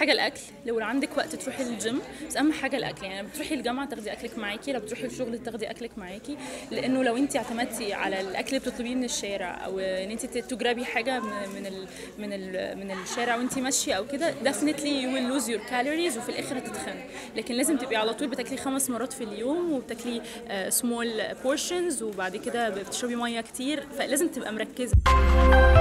حاجه الاكل، لو عندك وقت تروحي الجيم، بس اهم حاجه الاكل. يعني لو بتروحي الجامعه تاخدي اكلك معاكي، لو بتروحي الشغل تاخدي اكلك معاكي، لانه لو انت اعتمدتي على الاكل اللي بتطلبيه من الشارع، او ان انت تجربي حاجه من الشارع وانت ماشيه او كده، definitely you will lose your calories وفي الاخر هتتخني. لكن لازم تبقي على طول بتاكلي 5 مرات في اليوم، وبتاكلي small portions، وبعد كده بتشربي ميه كتير، فلازم تبقى مركزه.